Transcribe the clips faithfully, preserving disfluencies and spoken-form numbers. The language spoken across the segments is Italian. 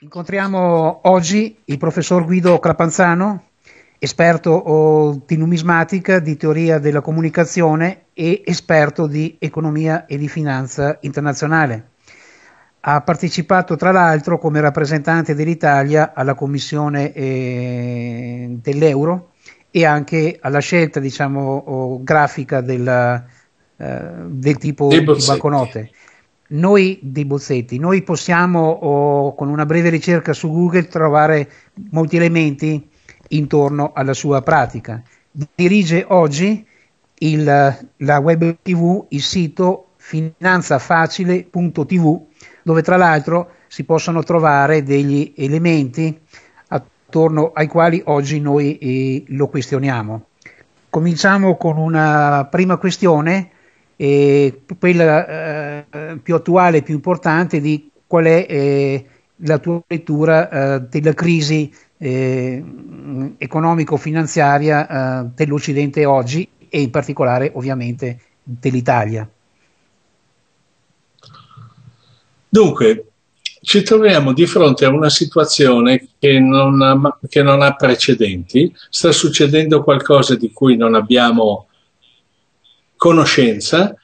Incontriamo oggi il professor Guido Crapanzano, esperto di numismatica, di teoria della comunicazione e esperto di economia e di finanza internazionale. Ha partecipato tra l'altro come rappresentante dell'Italia alla Commissione eh, dell'Euro e anche alla scelta, diciamo, grafica della, eh, del tipo di banconote. Noi dei Bozzetti, noi possiamo oh, con una breve ricerca su Google trovare molti elementi intorno alla sua pratica. Dirige oggi il, la web tivù, il sito Finanzafacile punto tv, dove tra l'altro si possono trovare degli elementi attorno ai quali oggi noi eh, lo questioniamo. Cominciamo con una prima questione, E quella eh, più attuale, più importante, di qual è eh, la tua lettura eh, della crisi eh, economico-finanziaria eh, dell'Occidente oggi e in particolare ovviamente dell'Italia. Dunque, ci troviamo di fronte a una situazione che non ha, che non ha precedenti, sta succedendo qualcosa di cui non abbiamo conoscenza.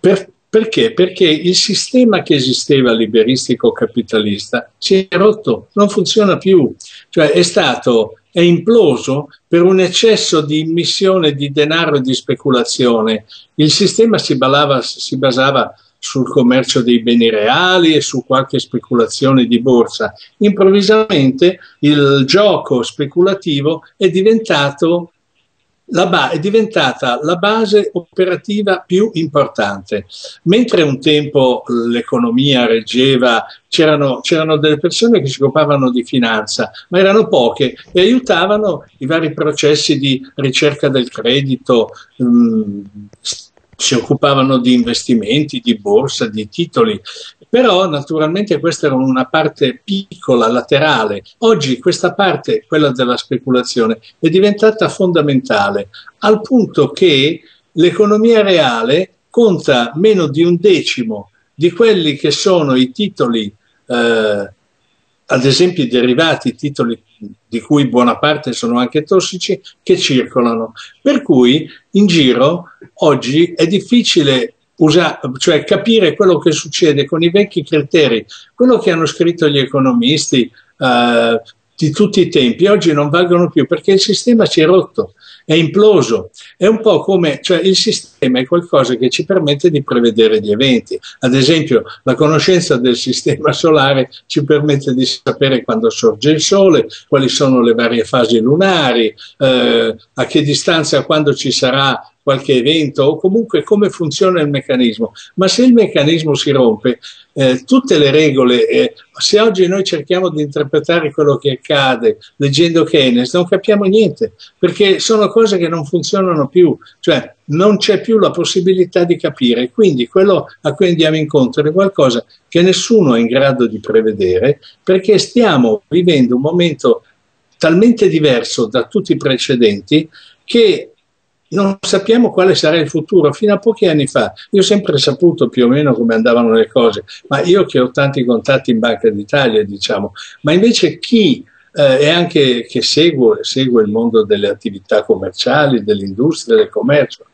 Per, perché? Perché il sistema che esisteva liberistico capitalista si è rotto, non funziona più, cioè è stato, è imploso per un eccesso di immissione di denaro e di speculazione. Il sistema si, balava, si basava sul commercio dei beni reali e su qualche speculazione di borsa. Improvvisamente il gioco speculativo è diventato La ba- è diventata la base operativa più importante. Mentre un tempo l'economia reggeva, c'erano delle persone che si occupavano di finanza, ma erano poche e aiutavano i vari processi di ricerca del credito, mh, si occupavano di investimenti, di borsa, di titoli. Però naturalmente questa era una parte piccola, laterale. Oggi questa parte, quella della speculazione, è diventata fondamentale, al punto che l'economia reale conta meno di un decimo di quelli che sono i titoli, eh, ad esempio i derivati, i titoli di cui buona parte sono anche tossici, che circolano. Per cui in giro oggi è difficile Usa, cioè capire quello che succede con i vecchi criteri. Quello che hanno scritto gli economisti eh, di tutti i tempi oggi non valgono più, perché il sistema si è rotto, è imploso. È un po' come, cioè, il sistema è qualcosa che ci permette di prevedere gli eventi. Ad esempio, la conoscenza del sistema solare ci permette di sapere quando sorge il sole, quali sono le varie fasi lunari, eh, a che distanza, quando ci sarà qualche evento, o comunque come funziona il meccanismo. Ma se il meccanismo si rompe, eh, tutte le regole, eh, se oggi noi cerchiamo di interpretare quello che accade leggendo Keynes, non capiamo niente, perché sono cose che non funzionano più, cioè non c'è più la possibilità di capire. Quindi quello a cui andiamo incontro è qualcosa che nessuno è in grado di prevedere, perché stiamo vivendo un momento talmente diverso da tutti i precedenti che non sappiamo quale sarà il futuro. Fino a pochi anni fa io ho sempre saputo più o meno come andavano le cose, ma io che ho tanti contatti in Banca d'Italia, diciamo, ma invece chi eh, è anche che segue, segue il mondo delle attività commerciali, dell'industria, del commercio,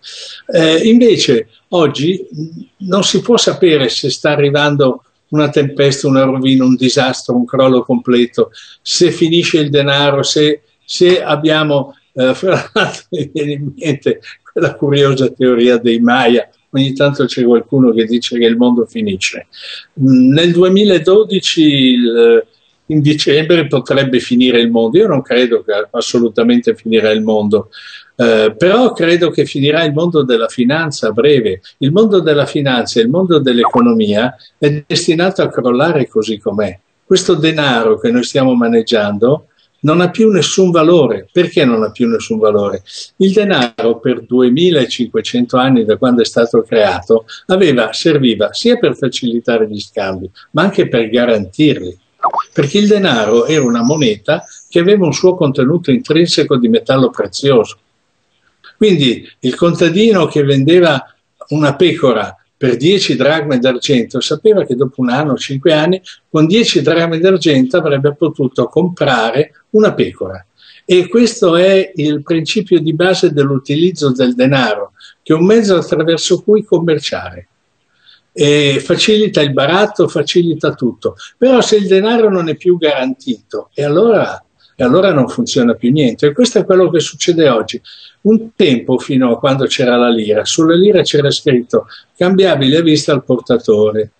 eh, invece oggi non si può sapere se sta arrivando una tempesta, una rovina, un disastro, un crollo completo, se finisce il denaro, se, se abbiamo... Uh, fra l'altro mi viene in mente quella curiosa teoria dei Maya. Ogni tanto c'è qualcuno che dice che il mondo finisce. Mm, nel duemiladodici il, in dicembre potrebbe finire il mondo. Io non credo che assolutamente finirà il mondo, uh, però credo che finirà il mondo della finanza a breve. Il mondo della finanza e il mondo dell'economia è destinato a crollare così com'è. Questo denaro che noi stiamo maneggiando non ha più nessun valore. Perché non ha più nessun valore? Il denaro per duemilacinquecento anni, da quando è stato creato, aveva, serviva sia per facilitare gli scambi, ma anche per garantirli. Perché il denaro era una moneta che aveva un suo contenuto intrinseco di metallo prezioso. Quindi il contadino che vendeva una pecora per dieci dracme d'argento, sapeva che dopo un anno o cinque anni con dieci dracme d'argento avrebbe potuto comprare una pecora. E questo è il principio di base dell'utilizzo del denaro, che è un mezzo attraverso cui commerciare. E facilita il baratto, facilita tutto. Però se il denaro non è più garantito, e allora... E allora non funziona più niente, e questo è quello che succede oggi. Un tempo, fino a quando c'era la lira, sulla lira c'era scritto cambiabile a vista al portatore.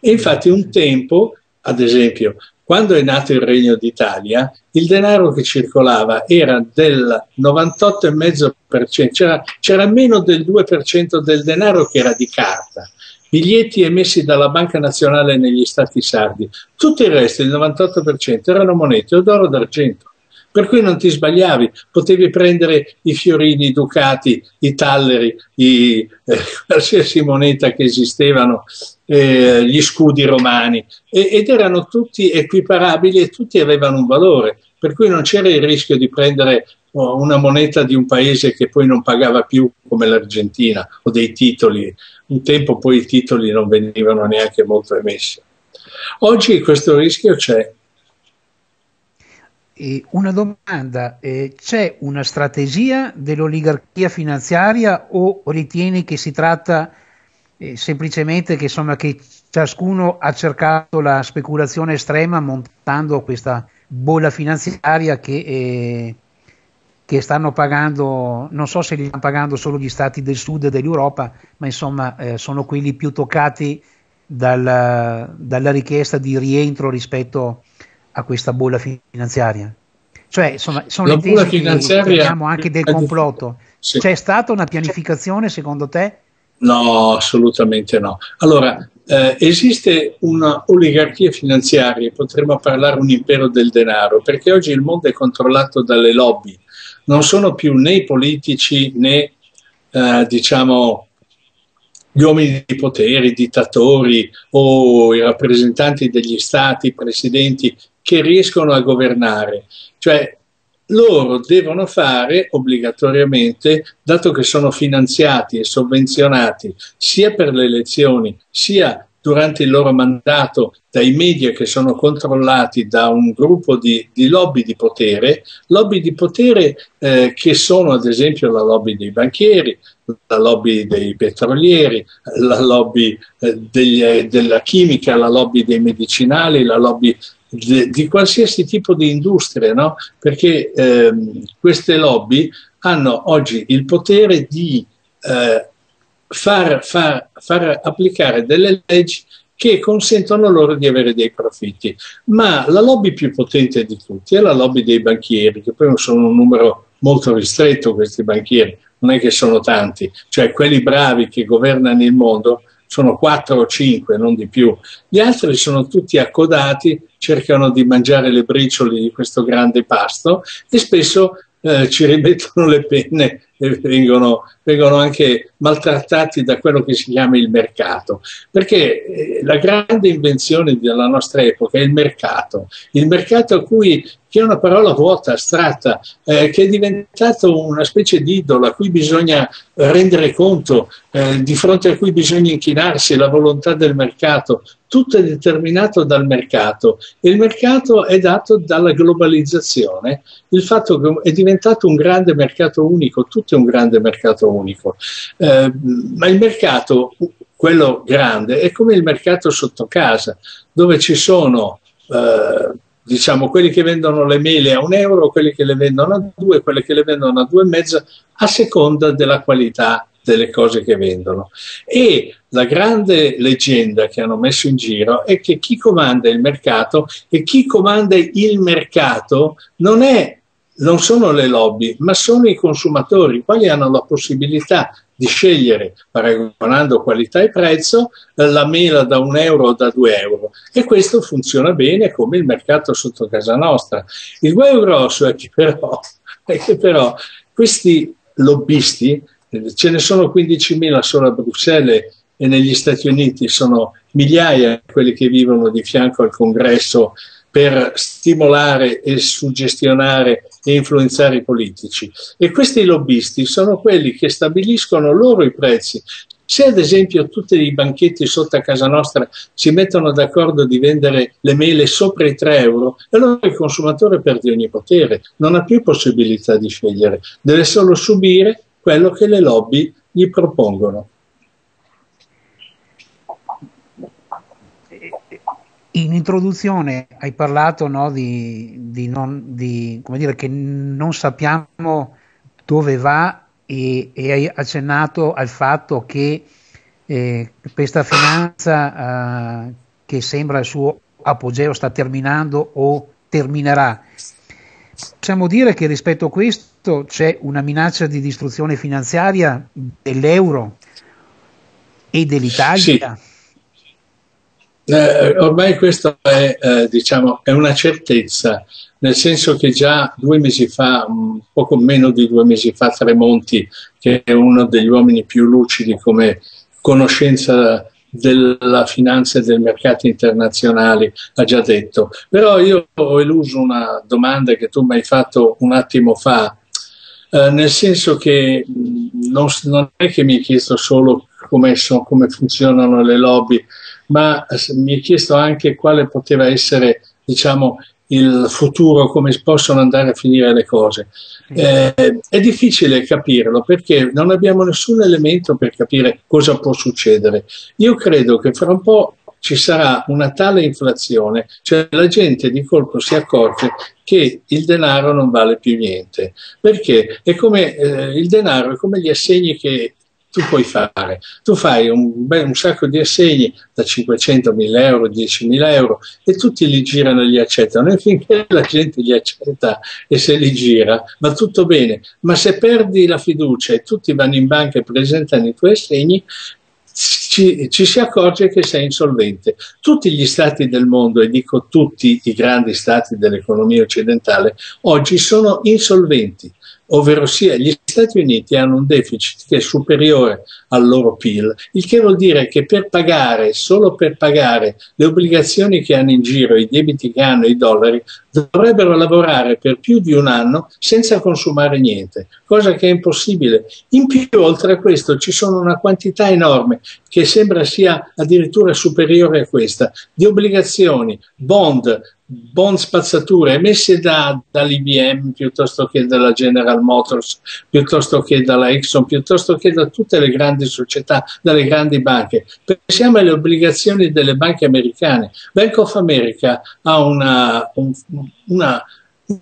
E infatti un tempo, ad esempio, quando è nato il Regno d'Italia, il denaro che circolava era del novantotto virgola cinque per cento, c'era meno del due per cento del denaro che era di carta. Biglietti emessi dalla Banca Nazionale negli Stati sardi, tutto il resto, il novantotto per cento, erano monete o d'oro o d'argento, per cui non ti sbagliavi, potevi prendere i fiorini, i ducati, i talleri, i, eh, qualsiasi moneta che esistevano, eh, gli scudi romani, e, ed erano tutti equiparabili e tutti avevano un valore, per cui non c'era il rischio di prendere oh, una moneta di un paese che poi non pagava più, come l'Argentina, o dei titoli. Un tempo poi i titoli non venivano neanche molto emessi. Oggi questo rischio c'è. Una domanda, eh, c'è una strategia dell'oligarchia finanziaria o ritieni che si tratta eh, semplicemente che, insomma, che ciascuno ha cercato la speculazione estrema montando questa bolla finanziaria che... Eh, che stanno pagando, non so se li stanno pagando solo gli stati del sud dell'Europa, ma insomma eh, sono quelli più toccati dalla, dalla richiesta di rientro rispetto a questa bolla finanziaria. Cioè, insomma, sono le tesi che parliamo anche del complotto. Sì. C'è stata una pianificazione, secondo te? No, assolutamente no. Allora, eh, esiste un'oligarchia finanziaria, potremmo parlare un impero del denaro, perché oggi il mondo è controllato dalle lobby. Non sono più né i politici né eh, diciamo, gli uomini di potere, i dittatori o i rappresentanti degli stati, i presidenti, che riescono a governare. Cioè loro devono fare obbligatoriamente, dato che sono finanziati e sovvenzionati sia per le elezioni sia durante il loro mandato dai media che sono controllati da un gruppo di, di lobby di potere, lobby di potere eh, che sono ad esempio la lobby dei banchieri, la lobby dei petrolieri, la lobby eh, degli, della chimica, la lobby dei medicinali, la lobby de, di qualsiasi tipo di industria, no? Perché ehm, queste lobby hanno oggi il potere di eh, Far, far, far applicare delle leggi che consentono loro di avere dei profitti. Ma la lobby più potente di tutti è la lobby dei banchieri, che poi sono un numero molto ristretto questi banchieri, non è che sono tanti, cioè quelli bravi che governano il mondo sono quattro o cinque, non di più. Gli altri sono tutti accodati, cercano di mangiare le briciole di questo grande pasto e spesso Eh, ci rimettono le penne e vengono, vengono anche maltrattati da quello che si chiama il mercato, perché eh, la grande invenzione della nostra epoca è il mercato, il mercato a cui, che è una parola vuota, astratta, eh, che è diventato una specie di idolo a cui bisogna rendere conto, eh, di fronte a cui bisogna inchinarsi, la volontà del mercato, tutto è determinato dal mercato, e il mercato è dato dalla globalizzazione, il fatto che è diventato un grande mercato unico, tutto è un grande mercato unico, eh, ma il mercato, quello grande, è come il mercato sotto casa, dove ci sono eh, diciamo quelli che vendono le mele a un euro, quelli che le vendono a due, quelli che le vendono a due e mezzo, a seconda della qualità delle cose che vendono. E la grande leggenda che hanno messo in giro è che chi comanda il mercato e chi comanda il mercato non è, non sono le lobby, ma sono i consumatori, i quali hanno la possibilità di scegliere, paragonando qualità e prezzo, la mela da un euro o da due euro. E questo funziona bene come il mercato sotto casa nostra. Il guaio grosso è che però, è che però questi lobbisti, ce ne sono quindicimila solo a Bruxelles e negli Stati Uniti sono migliaia quelli che vivono di fianco al congresso per stimolare e suggestionare e influenzare i politici. E questi lobbisti sono quelli che stabiliscono loro i prezzi, Se ad esempio tutti i banchetti sotto a casa nostra si mettono d'accordo di vendere le mele sopra i tre euro, allora il consumatore perde ogni potere, non ha più possibilità di scegliere, deve solo subire quello che le lobby gli propongono. In introduzione hai parlato, no, di, di, non, di come dire, che non sappiamo dove va, e, e hai accennato al fatto che eh, questa finanza eh, che sembra il suo apogeo sta terminando o terminerà. Possiamo dire che rispetto a questo c'è una minaccia di distruzione finanziaria dell'euro e dell'Italia? Sì. Eh, ormai questa è, eh, diciamo, è una certezza, nel senso che già due mesi fa, un poco meno di due mesi fa, Tremonti, che è uno degli uomini più lucidi come conoscenza della finanza e del mercato internazionali, ha già detto. Però io ho eluso una domanda che tu mi hai fatto un attimo fa, eh, nel senso che mh, non, non è che mi hai chiesto solo come, so, come funzionano le lobby, ma mi è chiesto anche quale poteva essere, diciamo, il futuro, come possono andare a finire le cose. Eh, è difficile capirlo perché non abbiamo nessun elemento per capire cosa può succedere. Io credo che fra un po' ci sarà una tale inflazione, cioè la gente di colpo si accorge che il denaro non vale più niente. Perché? È come, eh, il denaro è come gli assegni che tu puoi fare, tu fai un, beh, un sacco di assegni da cinquecento, mille euro, diecimila euro e tutti li girano e li accettano, e finché la gente li accetta e se li gira va tutto bene, ma se perdi la fiducia e tutti vanno in banca e presentano i tuoi assegni, Ci, ci si accorge che sei insolvente. Tutti gli stati del mondo, e dico tutti i grandi stati dell'economia occidentale, oggi sono insolventi, ovvero sia gli Stati Uniti hanno un deficit che è superiore al loro P I L, il che vuol dire che per pagare, solo per pagare le obbligazioni che hanno in giro, i debiti che hanno, i dollari, dovrebbero lavorare per più di un anno senza consumare niente, cosa che è impossibile. In più, oltre a questo, ci sono una quantità enorme, che sembra sia addirittura superiore a questa, di obbligazioni, bond, bond spazzature emesse da, dall'I B M piuttosto che dalla General Motors, piuttosto che dalla Exxon, piuttosto che da tutte le grandi società, dalle grandi banche. Pensiamo alle obbligazioni delle banche americane. Bank of America ha una, un, una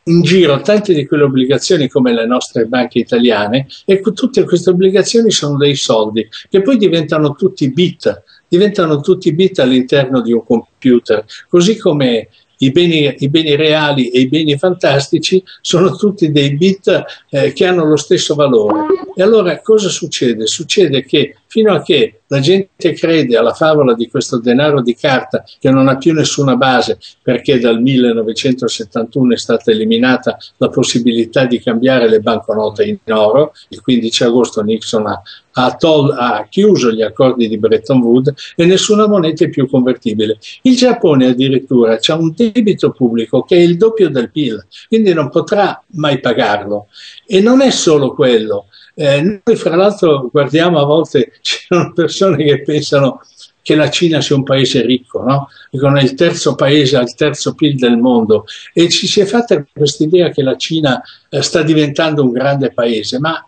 in giro tante di quelle obbligazioni come le nostre banche italiane, e tutte queste obbligazioni sono dei soldi che poi diventano tutti bit, diventano tutti bit all'interno di un computer, così come i beni, i beni reali e i beni fantastici sono tutti dei bit eh, che hanno lo stesso valore. E allora cosa succede? Succede che fino a che la gente crede alla favola di questo denaro di carta che non ha più nessuna base, perché dal millenovecentosettantuno è stata eliminata la possibilità di cambiare le banconote in oro, il quindici agosto Nixon ha, ha, ha chiuso gli accordi di Bretton Woods e nessuna moneta è più convertibile. Il Giappone addirittura ha un debito pubblico che è il doppio del P I L, quindi non potrà mai pagarlo. E non è solo quello. Eh, noi fra l'altro guardiamo, a volte ci sono persone che pensano che la Cina sia un paese ricco, no? Dicono è il terzo paese, ha il terzo P I L del mondo, e ci si è fatta questa idea che la Cina eh, sta diventando un grande paese, ma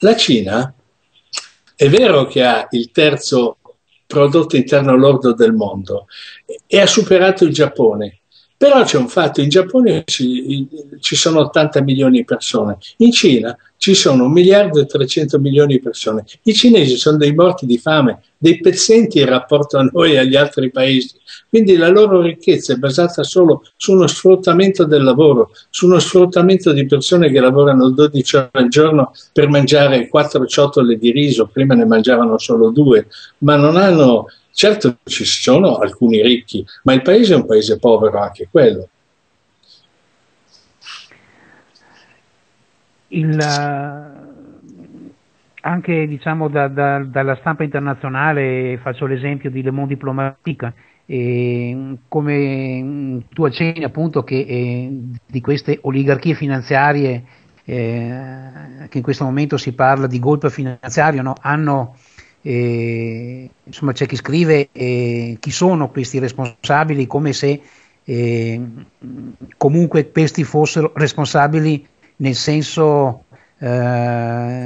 la Cina è vero che ha il terzo prodotto interno lordo del mondo e ha superato il Giappone. Però c'è un fatto: in Giappone ci, ci sono ottanta milioni di persone, in Cina ci sono un miliardo e trecento milioni di persone. I cinesi sono dei morti di fame, dei pezzenti in rapporto a noi e agli altri paesi. Quindi la loro ricchezza è basata solo su uno sfruttamento del lavoro, su uno sfruttamento di persone che lavorano dodici ore al giorno per mangiare quattro ciotole di riso, prima ne mangiavano solo due, ma non hanno... Certo ci sono alcuni ricchi, ma il paese è un paese povero anche quello. Il, anche diciamo da, da, dalla stampa internazionale, faccio l'esempio di Le Monde Diplomatique, eh, come tu accenni appunto che eh, di queste oligarchie finanziarie, eh, che in questo momento si parla di golpe finanziario, no? Hanno Eh, insomma, c'è chi scrive eh, chi sono questi responsabili, come se eh, comunque questi fossero responsabili nel senso eh,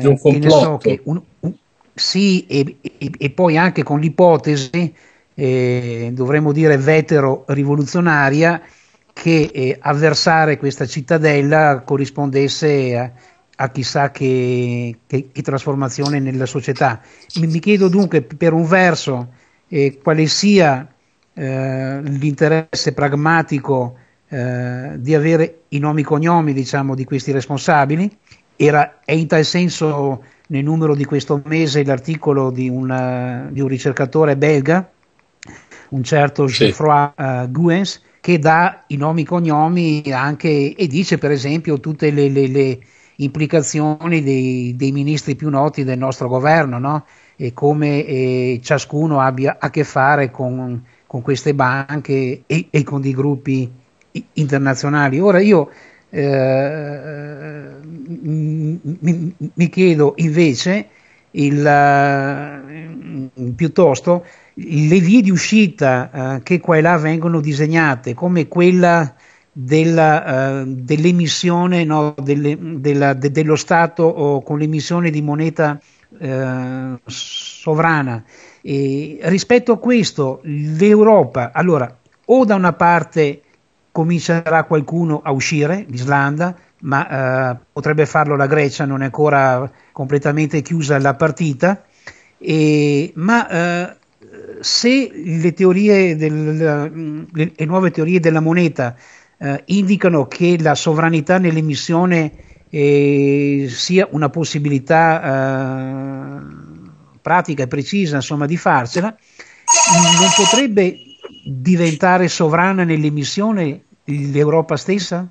un che ne so, che un, un, sì e, e, e poi anche con l'ipotesi eh, dovremmo dire vetero rivoluzionaria che eh, avversare questa cittadella corrispondesse a a chissà che, che, che trasformazione nella società. Mi, mi chiedo dunque, per un verso, eh, quale sia eh, l'interesse pragmatico eh, di avere i nomi e cognomi, diciamo, di questi responsabili. Era, è in tal senso nel numero di questo mese l'articolo di, una, di un ricercatore belga, un certo Geoffroy uh, Gouens, che dà i nomi e cognomi anche, e dice per esempio tutte le... le, le implicazioni dei, dei ministri più noti del nostro governo, no? E come eh, ciascuno abbia a che fare con, con queste banche e, e con dei gruppi internazionali. Ora io eh, mi, mi chiedo invece il, uh, piuttosto le vie di uscita uh, che qua e là vengono disegnate, come quella Della, uh, dell'emissione no, delle, della, de, dello Stato oh, con l'emissione di moneta uh, sovrana. E rispetto a questo l'Europa, allora, o da una parte comincerà qualcuno a uscire, l'Islanda, ma uh, potrebbe farlo la Grecia, non è ancora completamente chiusa la partita, e, ma uh, se le teorie del, le, le nuove teorie della moneta Uh, indicano che la sovranità nell'emissione eh, sia una possibilità uh, pratica e precisa, insomma, di farcela, non potrebbe diventare sovrana nell'emissione l'Europa stessa?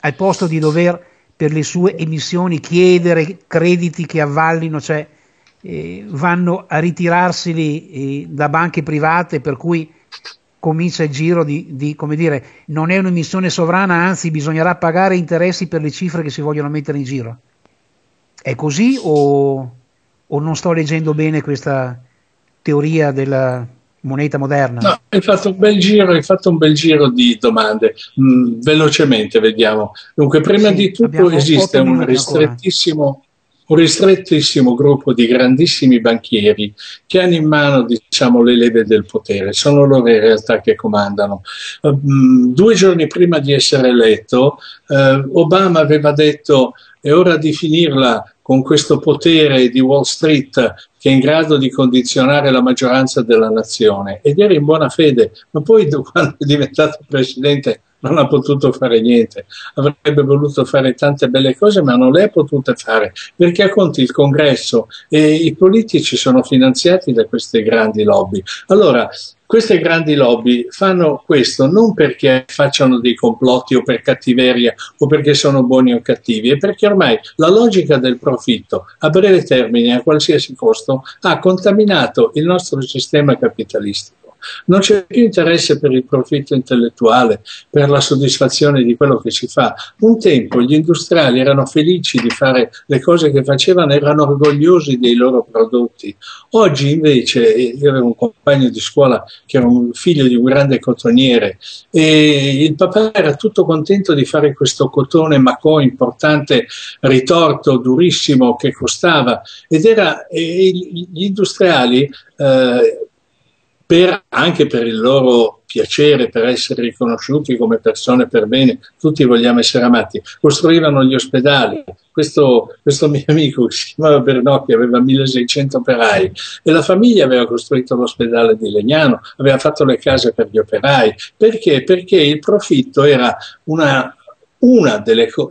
Al posto di dover per le sue emissioni chiedere crediti che avvallino, cioè eh, vanno a ritirandosi eh, da banche private, per cui comincia il giro di, di, come dire, non è un'emissione sovrana, anzi bisognerà pagare interessi per le cifre che si vogliono mettere in giro. È così o, o non sto leggendo bene questa teoria della moneta moderna? No, hai fatto un bel giro, hai fatto un bel giro di domande. Mm, velocemente vediamo. Dunque, prima sì, di tutto esiste un, un ristrettissimo... un ristrettissimo gruppo di grandissimi banchieri che hanno in mano, diciamo, le leve del potere, sono loro in realtà che comandano. Um, due giorni prima di essere eletto, uh, Obama aveva detto: è ora di finirla con questo potere di Wall Street che è in grado di condizionare la maggioranza della nazione, ed era in buona fede, ma poi quando è diventato presidente non ha potuto fare niente. Avrebbe voluto fare tante belle cose, ma non le ha potute fare, perché a conti il congresso e i politici sono finanziati da queste grandi lobby. Allora, queste grandi lobby fanno questo non perché facciano dei complotti o per cattiveria o perché sono buoni o cattivi, è perché ormai la logica del profitto a breve termine, a qualsiasi costo, ha contaminato il nostro sistema capitalistico. Non c'è più interesse per il profitto intellettuale, per la soddisfazione di quello che si fa. Un tempo gli industriali erano felici di fare le cose che facevano, erano orgogliosi dei loro prodotti. Oggi invece, io avevo un compagno di scuola che era un figlio di un grande cotoniere e il papà era tutto contento di fare questo cotone macò importante, ritorto, durissimo, che costava, ed era, e gli industriali eh, Per, anche per il loro piacere, per essere riconosciuti come persone per bene, tutti vogliamo essere amati, costruivano gli ospedali. Questo, questo mio amico che si chiamava Bernocchi aveva milleseicento operai e la famiglia aveva costruito l'ospedale di Legnano, aveva fatto le case per gli operai. Perché? Perché il profitto era una... Uno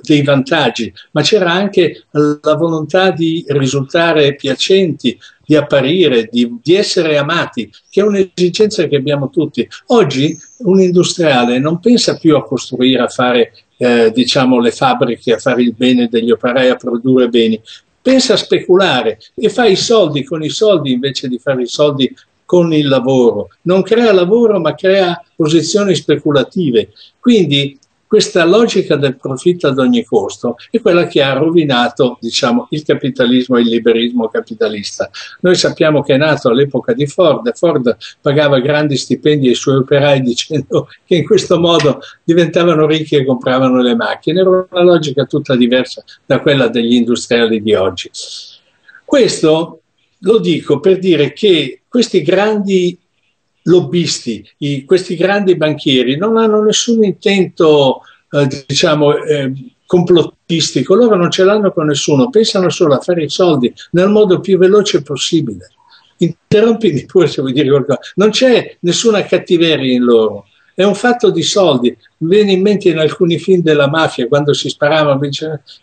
dei vantaggi, ma c'era anche la volontà di risultare piacenti, di apparire, di, di essere amati, che è un'esigenza che abbiamo tutti. Oggi un industriale non pensa più a costruire, a fare eh, diciamo, le fabbriche, a fare il bene degli operai, a produrre beni, pensa a speculare e fa i soldi con i soldi invece di fare i soldi con il lavoro. Non crea lavoro, ma crea posizioni speculative. Quindi Questa logica del profitto ad ogni costo è quella che ha rovinato, diciamo, il capitalismo e il liberismo capitalista. Noi sappiamo che è nato all'epoca di Ford, Ford pagava grandi stipendi ai suoi operai dicendo che in questo modo diventavano ricchi e compravano le macchine. Era una logica tutta diversa da quella degli industriali di oggi. Questo lo dico per dire che questi grandi lobbisti, i, questi grandi banchieri non hanno nessun intento eh, diciamo eh, complottistico, loro non ce l'hanno con nessuno, pensano solo a fare i soldi nel modo più veloce possibile. Interrompimi pure se vuoi dire qualcosa, non c'è nessuna cattiveria in loro, è un fatto di soldi. Mi viene in mente in alcuni film della mafia quando si sparava,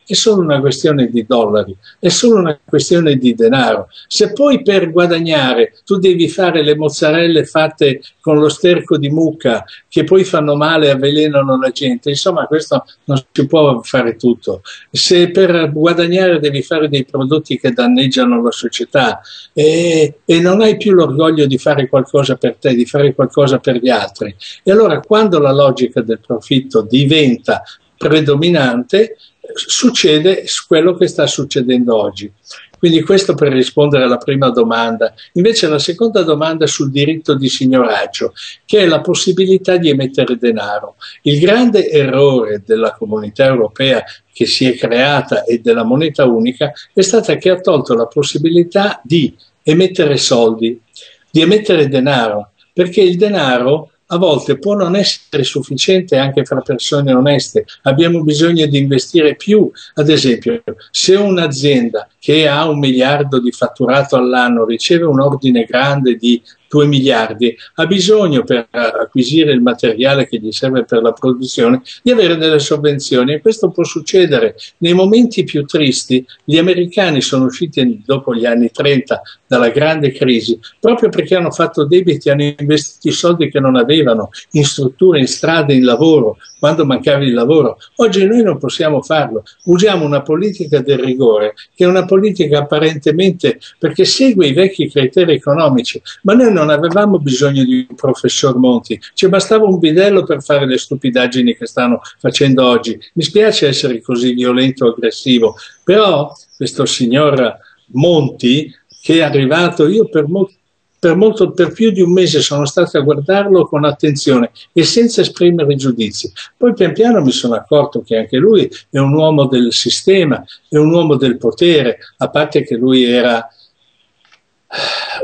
è solo una questione di dollari, è solo una questione di denaro. Se poi per guadagnare tu devi fare le mozzarelle fatte con lo sterco di mucca che poi fanno male e avvelenano la gente, insomma questo non si può fare tutto. Se per guadagnare devi fare dei prodotti che danneggiano la società e, e non hai più l'orgoglio di fare qualcosa per te, di fare qualcosa per gli altri, e allora quando la logica del profitto diventa predominante, succede quello che sta succedendo oggi. Quindi questo per rispondere alla prima domanda. Invece la seconda domanda sul diritto di signoraggio, che è la possibilità di emettere denaro. Il grande errore della Comunità Europea che si è creata e della moneta unica è stata che ha tolto la possibilità di emettere soldi, di emettere denaro, perché il denaro a volte può non essere sufficiente anche fra persone oneste, abbiamo bisogno di investire più. Ad esempio, se un'azienda che ha un miliardo di fatturato all'anno riceve un ordine grande di due miliardi, ha bisogno per acquisire il materiale che gli serve per la produzione di avere delle sovvenzioni, e questo può succedere nei momenti più tristi. Gli americani sono usciti dopo gli anni trenta dalla grande crisi proprio perché hanno fatto debiti, hanno investito soldi che non avevano in strutture, in strade, in lavoro, quando mancava il lavoro. Oggi noi non possiamo farlo, usiamo una politica del rigore che è una politica apparentemente perché segue i vecchi criteri economici, ma noi non Non avevamo bisogno di un professor Monti, ci bastava un bidello per fare le stupidaggini che stanno facendo oggi. Mi spiace essere così violento e aggressivo, però questo signor Monti che è arrivato, io per molti Per, molto, per più di un mese sono stato a guardarlo con attenzione e senza esprimere giudizi. Poi pian piano mi sono accorto che anche lui è un uomo del sistema, è un uomo del potere, a parte che lui era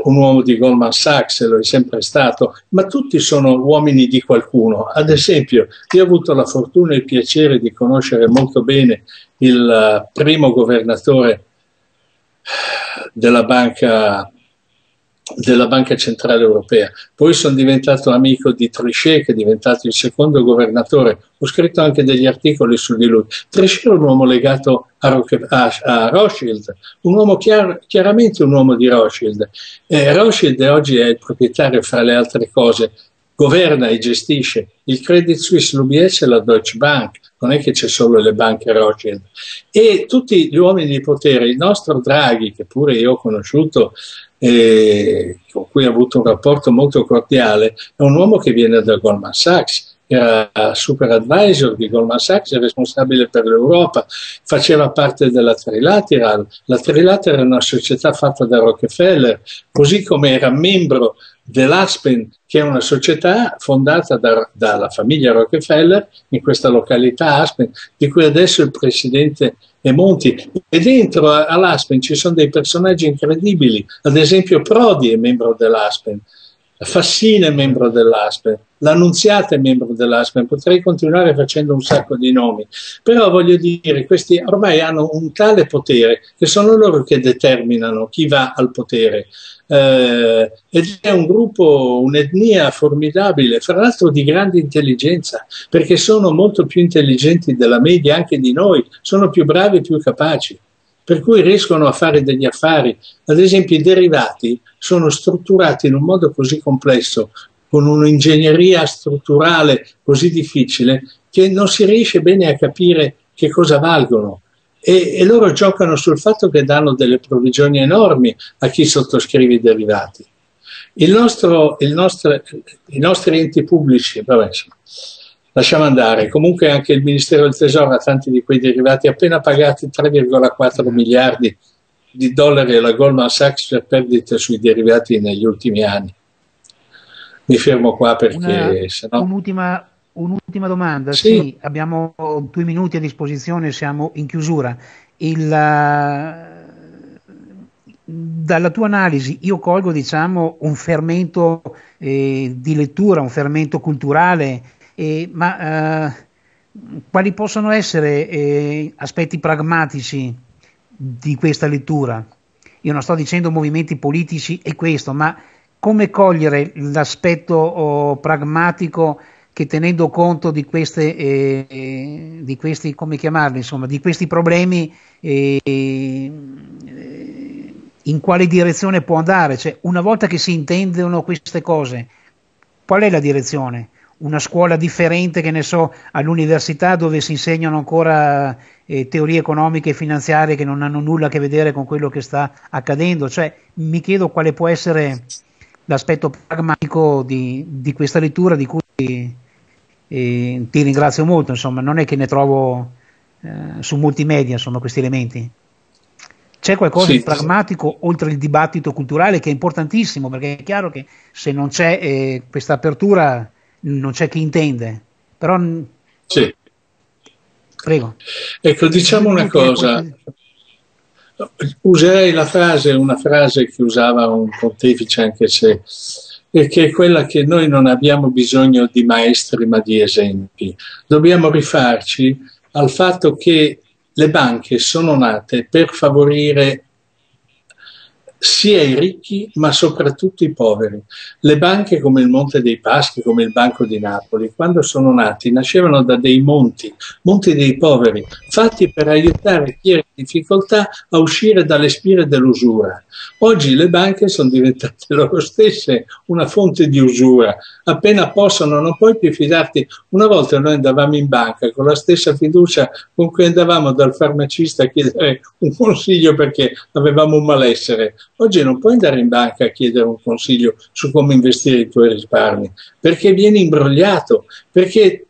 un uomo di Goldman Sachs, lo è sempre stato, ma tutti sono uomini di qualcuno. Ad esempio, io ho avuto la fortuna e il piacere di conoscere molto bene il primo governatore della banca della Banca Centrale Europea, poi sono diventato amico di Trichet che è diventato il secondo governatore, ho scritto anche degli articoli su di lui. Trichet era un uomo legato a, Roche, a, a Rothschild, un uomo chiar, chiaramente un uomo di Rothschild. Eh, Rothschild oggi è il proprietario, fra le altre cose, governa e gestisce il Credit Suisse, l'U B S e la Deutsche Bank, non è che c'è solo le banche Rothschild, e tutti gli uomini di potere. Il nostro Draghi, che pure io ho conosciuto, E con cui ho avuto un rapporto molto cordiale, è un uomo che viene da Goldman Sachs, era super advisor di Goldman Sachs, è responsabile per l'Europa, faceva parte della Trilateral. La Trilateral è una società fatta da Rockefeller, così come era membro dell'Aspen, che è una società fondata da, dalla famiglia Rockefeller in questa località Aspen, di cui adesso il presidente è Monti. E dentro all'Aspen ci sono dei personaggi incredibili, ad esempio Prodi è membro dell'Aspen, Fassina è membro dell'Aspen, L'Annunziata è membro dell'Aspen, potrei continuare facendo un sacco di nomi, però voglio dire, questi ormai hanno un tale potere che sono loro che determinano chi va al potere. Eh, ed è un gruppo, un'etnia formidabile, fra l'altro di grande intelligenza, perché sono molto più intelligenti della media anche di noi, sono più bravi e più capaci, per cui riescono a fare degli affari. Ad esempio i derivati sono strutturati in un modo così complesso, con un'ingegneria strutturale così difficile, che non si riesce bene a capire che cosa valgono. E, e loro giocano sul fatto che danno delle provvigioni enormi a chi sottoscrive i derivati. Il nostro, il nostro, I nostri enti pubblici, vabbè, Lasciamo andare, comunque anche il Ministero del Tesoro ha tanti di quei derivati appena pagati tre virgola quattro miliardi di dollari alla Goldman Sachs per perdite sui derivati negli ultimi anni. Mi fermo qua perché sennò... Un'ultima un'ultima domanda, sì. Sì, abbiamo due minuti a disposizione, siamo in chiusura. Il, dalla tua analisi io colgo, diciamo, un fermento eh, di lettura, un fermento culturale, eh, ma eh, quali possono essere eh, aspetti pragmatici di questa lettura? Io non sto dicendo movimenti politici e questo, ma come cogliere l'aspetto oh, pragmatico che, tenendo conto di, queste, eh, di questi, come chiamarli, insomma, di questi problemi, eh, in quale direzione può andare? Cioè, una volta che si intendono queste cose, qual è la direzione? Una scuola differente, che ne so, all'università, dove si insegnano ancora eh, teorie economiche e finanziarie che non hanno nulla a che vedere con quello che sta accadendo? Cioè, mi chiedo quale può essere l'aspetto pragmatico di, di questa lettura, di cui eh, ti ringrazio molto, insomma, non è che ne trovo eh, su multimedia, insomma, questi elementi. C'è qualcosa sì, di pragmatico sì. oltre il dibattito culturale, che è importantissimo, perché è chiaro che se non c'è eh, questa apertura non c'è chi intende, però... Sì. Prego. Ecco, diciamo una cosa, userei la frase, una frase che usava un pontefice, anche se, e che è quella che noi non abbiamo bisogno di maestri ma di esempi. Dobbiamo rifarci al fatto che le banche sono nate per favorire sia i ricchi ma soprattutto i poveri. Le banche come il Monte dei Paschi, come il Banco di Napoli, quando sono nati nascevano da dei monti, monti dei poveri, fatti per aiutare chi era in difficoltà a uscire dalle spire dell'usura. Oggi le banche sono diventate loro stesse una fonte di usura, appena possono non puoi più fidarti. Una volta noi andavamo in banca con la stessa fiducia con cui andavamo dal farmacista a chiedere un consiglio perché avevamo un malessere. Oggi non puoi andare in banca a chiedere un consiglio su come investire i tuoi risparmi, perché vieni imbrogliato, perché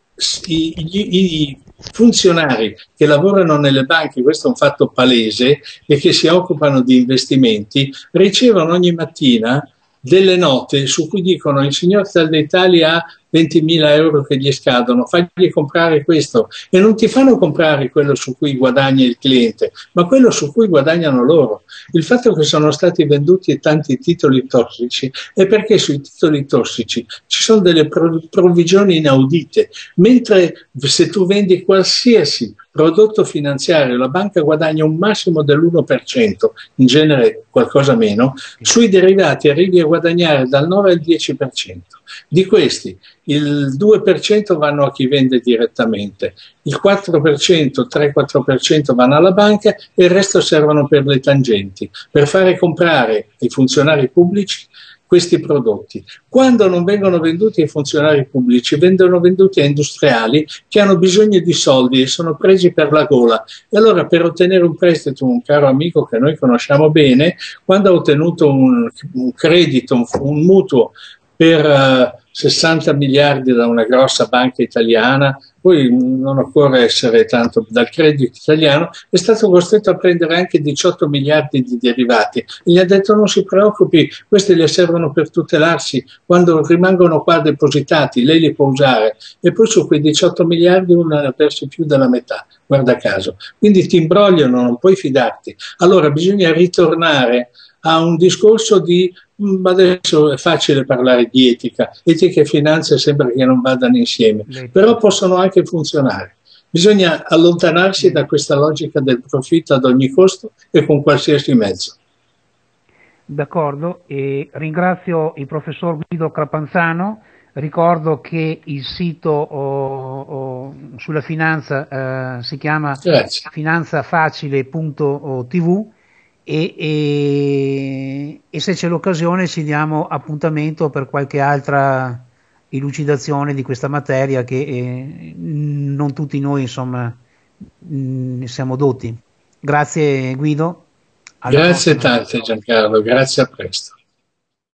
i, i, i funzionari che lavorano nelle banche, questo è un fatto palese, e che si occupano di investimenti, ricevono ogni mattina delle note su cui dicono: il signor Tal d'Italia ha ventimila euro che gli scadono, fagli comprare questo, e non ti fanno comprare quello su cui guadagna il cliente, ma quello su cui guadagnano loro. Il fatto che sono stati venduti tanti titoli tossici è perché sui titoli tossici ci sono delle provvigioni inaudite, mentre se tu vendi qualsiasi prodotto finanziario la banca guadagna un massimo dell'uno per cento, in genere qualcosa meno, sui derivati arrivi a guadagnare dal nove al dieci per cento. Di questi il due per cento vanno a chi vende direttamente, il quattro per cento, tre quattro per cento vanno alla banca e il resto servono per le tangenti, per fare comprare ai funzionari pubblici questi prodotti. Quando non vengono venduti ai funzionari pubblici, vengono venduti a industriali che hanno bisogno di soldi e sono presi per la gola. E allora, per ottenere un prestito, un caro amico che noi conosciamo bene, quando ha ottenuto un, un credito, un, un mutuo per uh, sessanta miliardi da una grossa banca italiana, poi non occorre essere tanto dal credito italiano, è stato costretto a prendere anche diciotto miliardi di derivati. E gli ha detto: non si preoccupi, questi le servono per tutelarsi, quando rimangono qua depositati lei li può usare. E poi su quei diciotto miliardi uno ne ha persi più della metà, guarda caso. Quindi ti imbrogliano, non puoi fidarti. Allora bisogna ritornare a un discorso di... Ma adesso è facile parlare di etica, etica e finanza sembra che non vadano insieme, però possono anche funzionare. Bisogna allontanarsi da questa logica del profitto ad ogni costo e con qualsiasi mezzo. D'accordo, e ringrazio il professor Guido Crapanzano. Ricordo che il sito oh, oh, sulla finanza eh, si chiama Finanzafacile punto ti vu. E, e, e se c'è l'occasione ci diamo appuntamento per qualche altra elucidazione di questa materia che eh, non tutti noi, insomma, ne siamo doti. Grazie Guido. Alla grazie prossima. Tante Giancarlo, grazie, a presto.